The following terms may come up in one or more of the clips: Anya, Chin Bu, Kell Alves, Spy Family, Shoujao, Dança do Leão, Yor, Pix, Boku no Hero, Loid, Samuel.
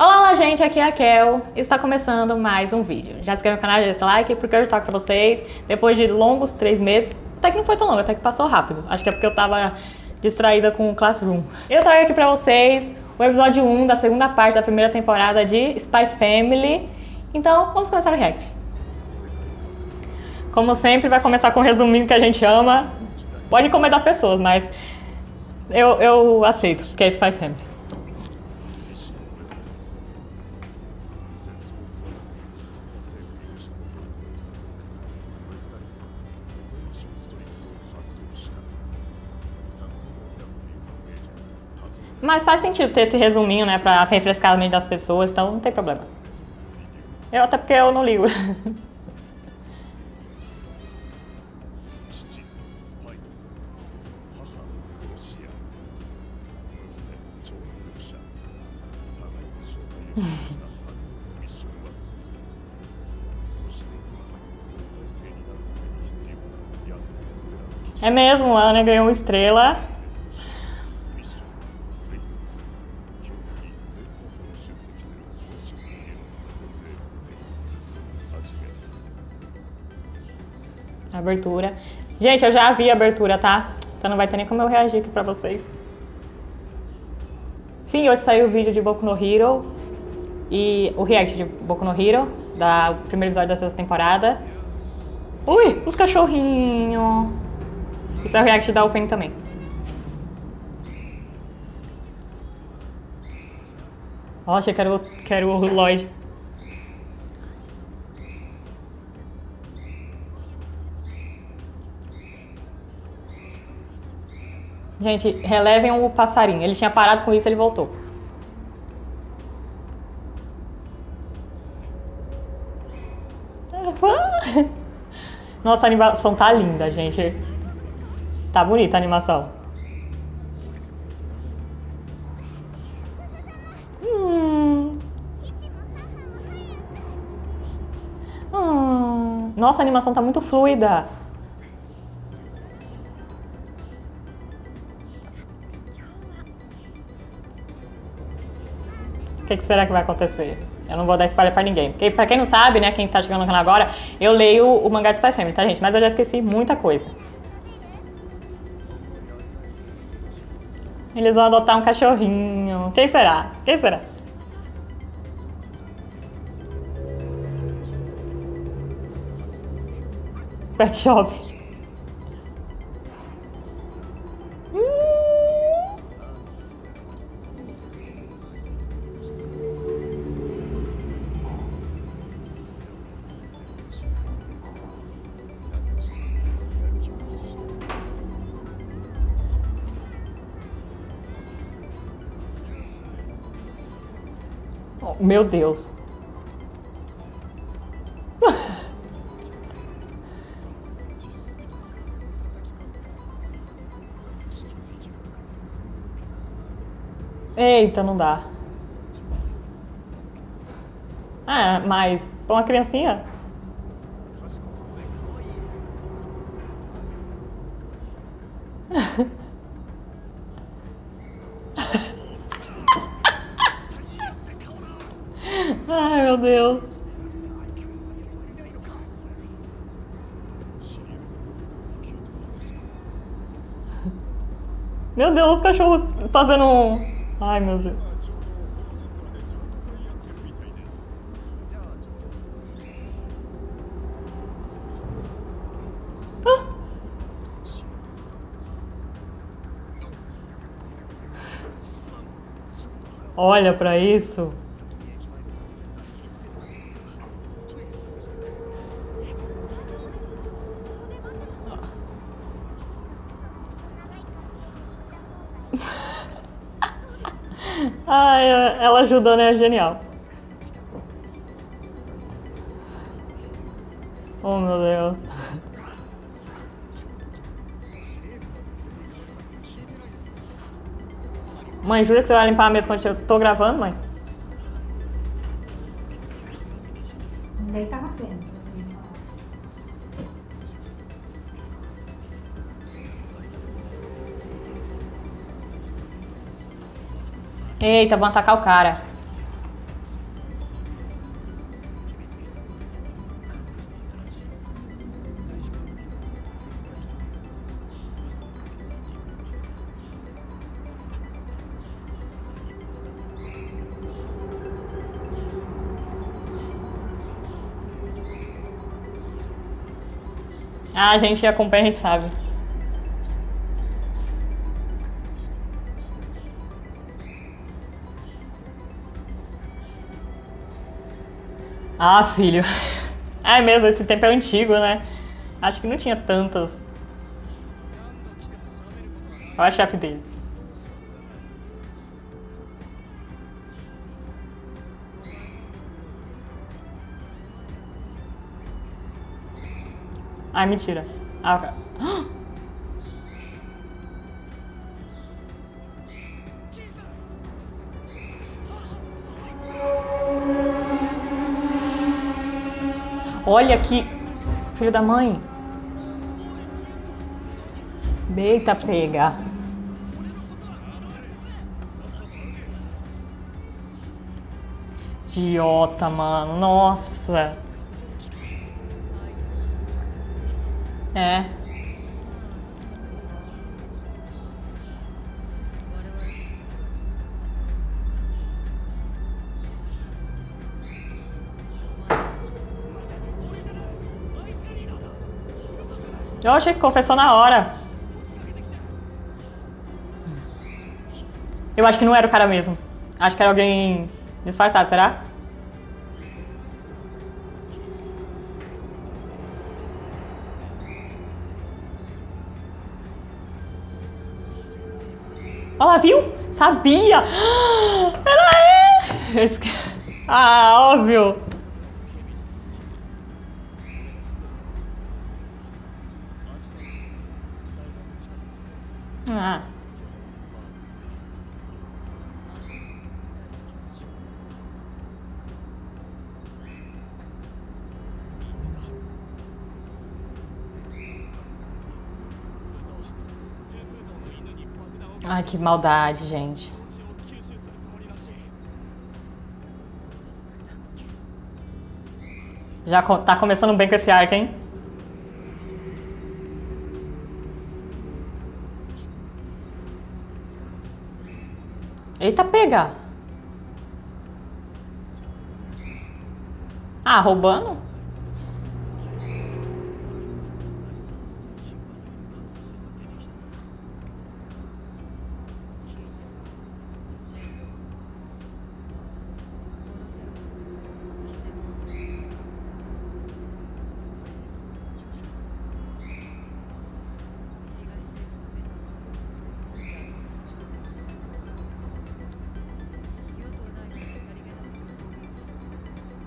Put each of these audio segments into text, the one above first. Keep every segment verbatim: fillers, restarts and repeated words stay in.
Olá, olá gente, aqui é a Kel e está começando mais um vídeo. Já se inscreve no canal, já deixa o like, porque eu estou com vocês depois de longos três meses. Até que não foi tão longo, até que passou rápido. Acho que é porque eu estava distraída com o Classroom. Eu trago aqui pra vocês o episódio um da segunda parte da primeira temporada de Spy Family. Então, vamos começar o react. Como sempre, vai começar com um resuminho que a gente ama. Pode incomodar pessoas, mas eu, eu aceito, porque é Spy Family. Mas faz sentido ter esse resuminho, né, pra refrescar a mente das pessoas, então não tem problema. Eu até porque eu não ligo. É mesmo, a Anya ganhou uma estrela. Abertura. Gente, eu já vi a abertura, tá? Então não vai ter nem como eu reagir aqui pra vocês. Sim, hoje saiu o vídeo de Boku no Hero e o react de Boku no Hero, da o primeiro episódio da sexta temporada. Ui, os cachorrinhos. Isso é o react da Open também. Nossa, eu quero, quero o Loid. Gente, relevem o passarinho. Ele tinha parado com isso, ele voltou. Nossa, a animação tá linda, gente. Tá bonita a animação. Hum. Hum. Nossa, a animação tá muito fluida. O que, que será que vai acontecer? Eu não vou dar spoiler pra ninguém. Porque pra quem não sabe, né, quem tá chegando no canal agora, eu leio o mangá de Spy Family, tá, gente? Mas eu já esqueci muita coisa. Eles vão adotar um cachorrinho. Quem será? Quem será? Pet Shop. Meu Deus. Eita, não dá. Ah, mas pra uma criancinha? Ai, meu Deus. Meu Deus, os cachorros fazendo um... Ai, meu Deus. Ah. Olha pra isso. Ai, ela ajudou, né? Genial. Oh, meu Deus. Mãe, jura que você vai limpar a mesa quando eu tô gravando, mãe? Daí tava pleno, assim. Eita, vão atacar o cara. Ah, a gente acompanha, a gente sabe. Ah, filho. Ah, é mesmo, esse tempo é antigo, né? Acho que não tinha tantas. Olha a chave dele. Ah, mentira. Ah, olha aqui, filho da mãe. Beita pega. Idiota, mano. Nossa. É. Eu achei que confessou na hora. Eu acho que não era o cara mesmo. Acho que era alguém disfarçado, será? Olha lá, viu? Sabia! Era ele! Ah, óbvio! Ah. Ai, que maldade, gente. Já tá começando bem com esse arco, hein? Eita, pega! Ah, roubando?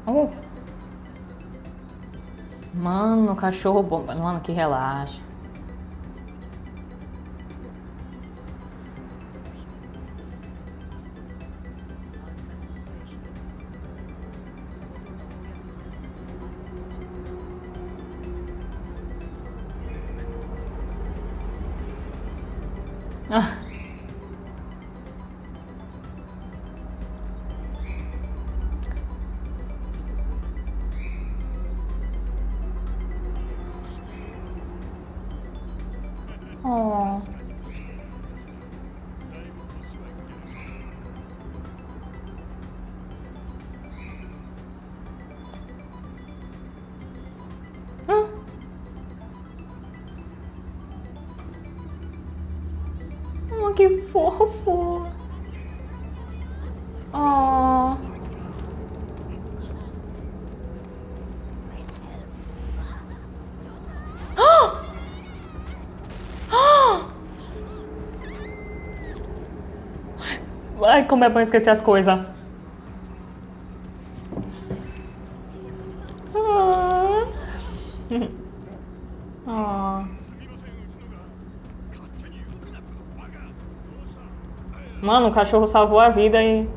Oh. Mano, cachorro bomba. Mano, que relaxa. Ah. Oh. Hum. Oh, que fofo. Oh. Ai, como é bom esquecer as coisas. Ah. Ah. Mano, o cachorro salvou a vida e...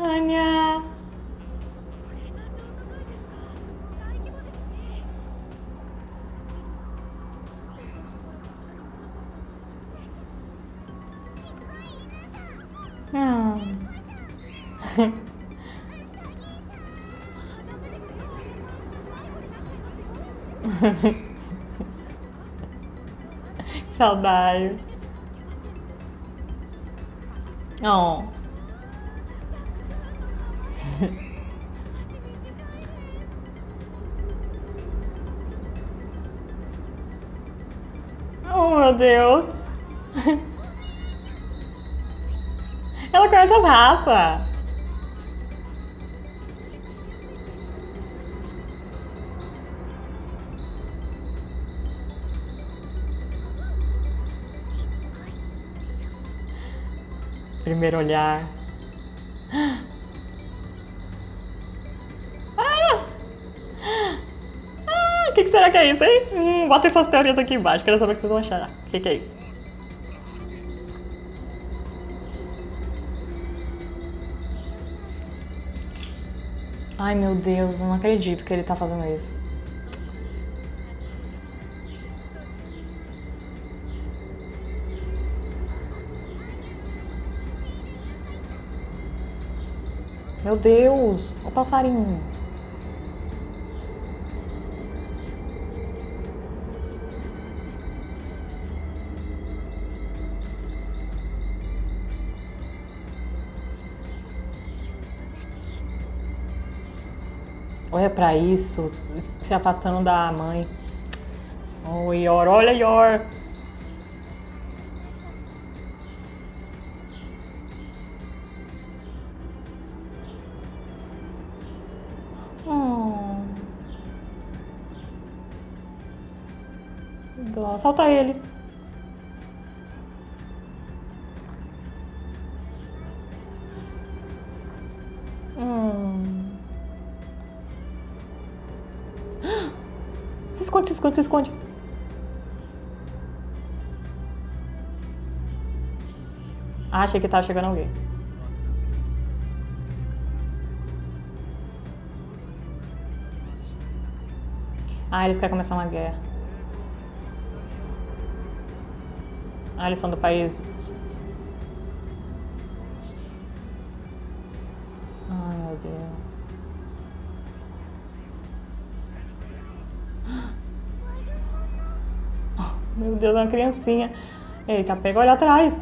Anya! Ah. Saudade. Oh. Oh, meu Deus. Ela conhece as raças. Primeiro olhar. Ah! Ah! Que que será que é isso, hein? Hum, bota essas teorias aqui embaixo, quero saber o que vocês vão achar. O que que é isso? Ai, meu Deus, eu não acredito que ele tá fazendo isso. Meu Deus, o passarinho. Olha pra isso, se afastando da mãe. Oh, Yor, olha Yor. Solta eles. Hum. Se esconde, se esconde, se esconde. Ah, achei que tava chegando alguém. Ah, eles querem começar uma guerra. Ah, eles são do país. Ai, meu Deus. Oh, meu Deus, é uma criancinha. Eita, pega, olha atrás.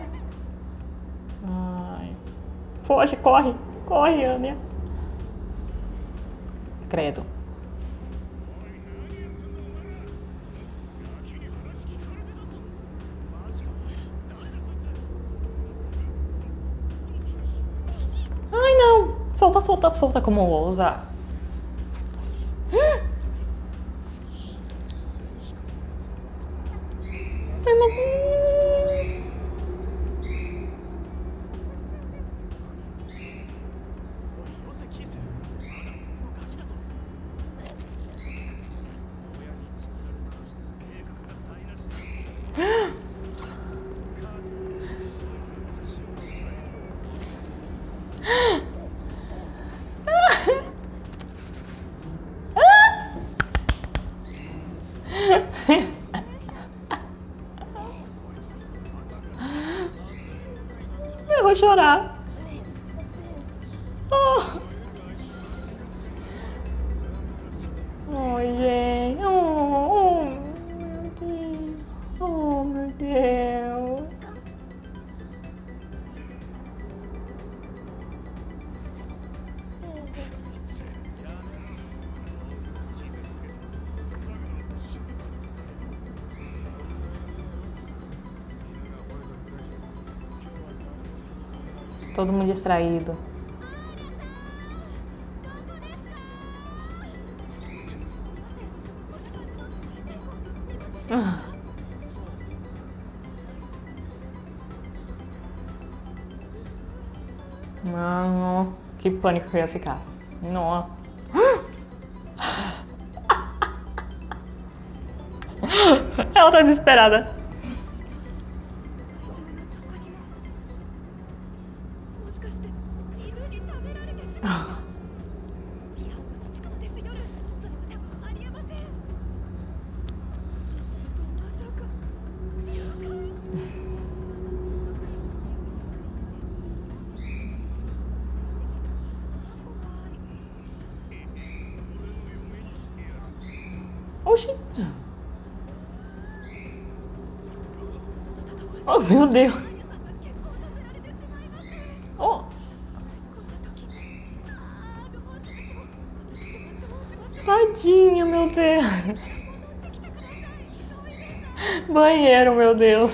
Ai. Foge, corre. Corre, Anya. Credo. Solta, solta, solta como ousa. Eu vou chorar. Oh. Oh, gente. Oh, meu Deus. Oh, meu Deus. Todo mundo distraído. Ah. Mano, que pânico que eu ia ficar. Nossa. Ela tá desesperada. Oxi. Oh, meu Deus. Oh. Tadinha, meu Deus. Banheiro, meu Deus.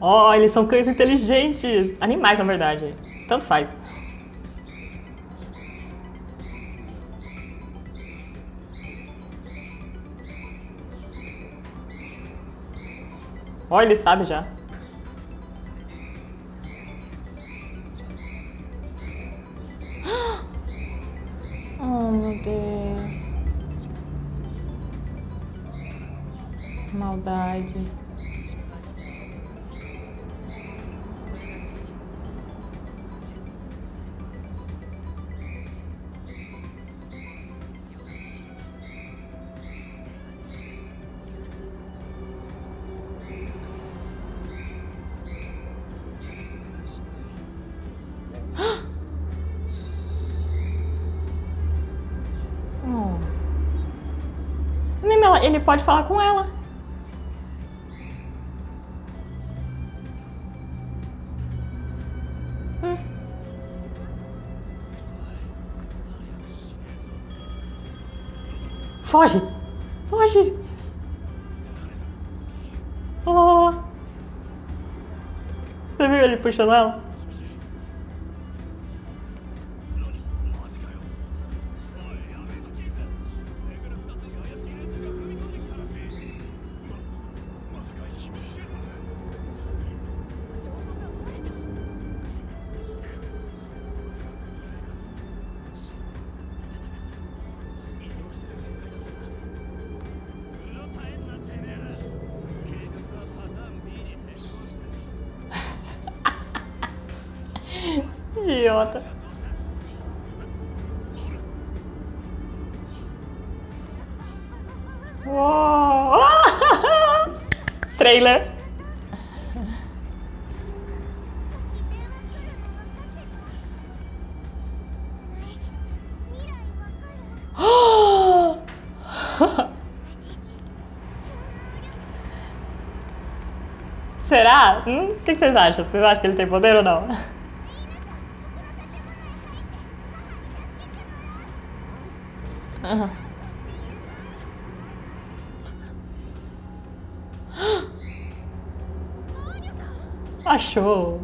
Ó, oh, eles são cães inteligentes. Animais, na verdade. Tanto faz. Ó, oh, ele sabe já. Oh, meu Deus. Maldade. Ele pode falar com ela. Hum. Foge! Foge! Oh. Você viu ele puxando ela? Idiota. Uou. Trailer. Será? Hum? O que vocês acham? Vocês acham que ele tem poder ou não? Uhum. Achou.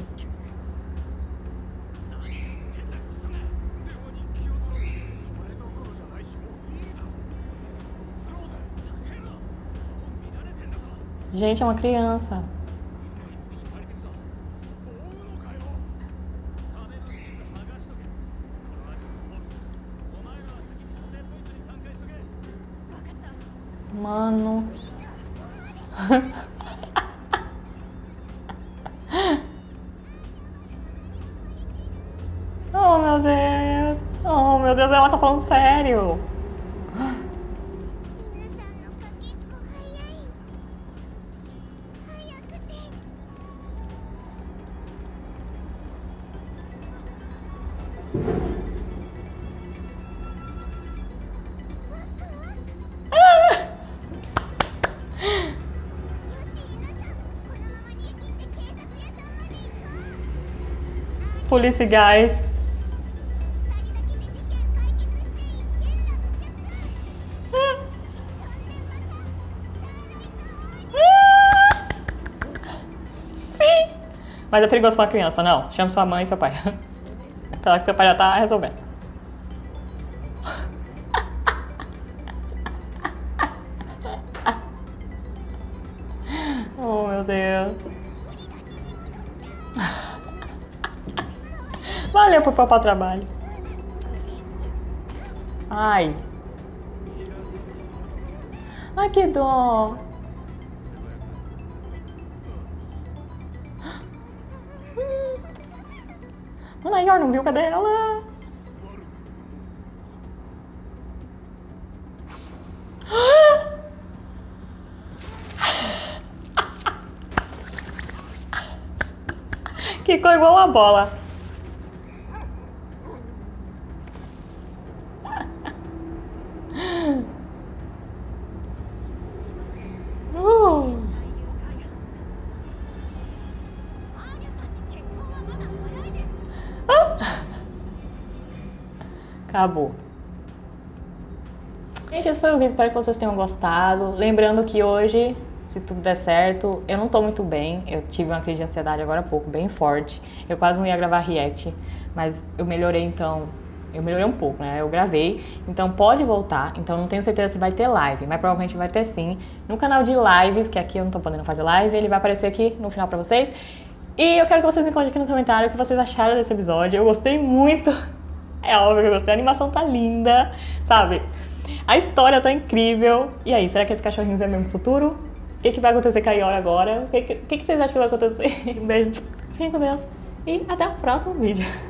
Gente, é uma criança. Mano. Oh, meu Deus. Oh, meu Deus, ela tá falando sério. Police guys. Sim. Mas é perigoso pra criança, não. Chama sua mãe e seu pai. Apesar que seu pai já tá resolvendo. meu Deus. Valeu por poupar trabalho. Ai. Ai, que dó. Olha aí, Yor, não viu? Cadê ela? Ficou igual a bola. Uh. Ah. Acabou. Gente, esse foi o vídeo. Espero que vocês tenham gostado. Lembrando que hoje, se tudo der certo, eu não tô muito bem, eu tive uma crise de ansiedade agora há pouco, bem forte, eu quase não ia gravar react, mas eu melhorei então, eu melhorei um pouco, né, eu gravei, então pode voltar, então não tenho certeza se vai ter live, mas provavelmente vai ter sim, no canal de lives, que aqui eu não tô podendo fazer live, ele vai aparecer aqui no final pra vocês, e eu quero que vocês me contem aqui no comentário o que vocês acharam desse episódio, eu gostei muito, é óbvio que eu gostei, a animação tá linda, sabe, a história tá incrível, e aí, será que esse cachorrinho vem mesmo no futuro? O que, que vai acontecer com a Yor agora? O que, que, que vocês acham que vai acontecer? Um beijo, fiquem com Deus e até o próximo vídeo.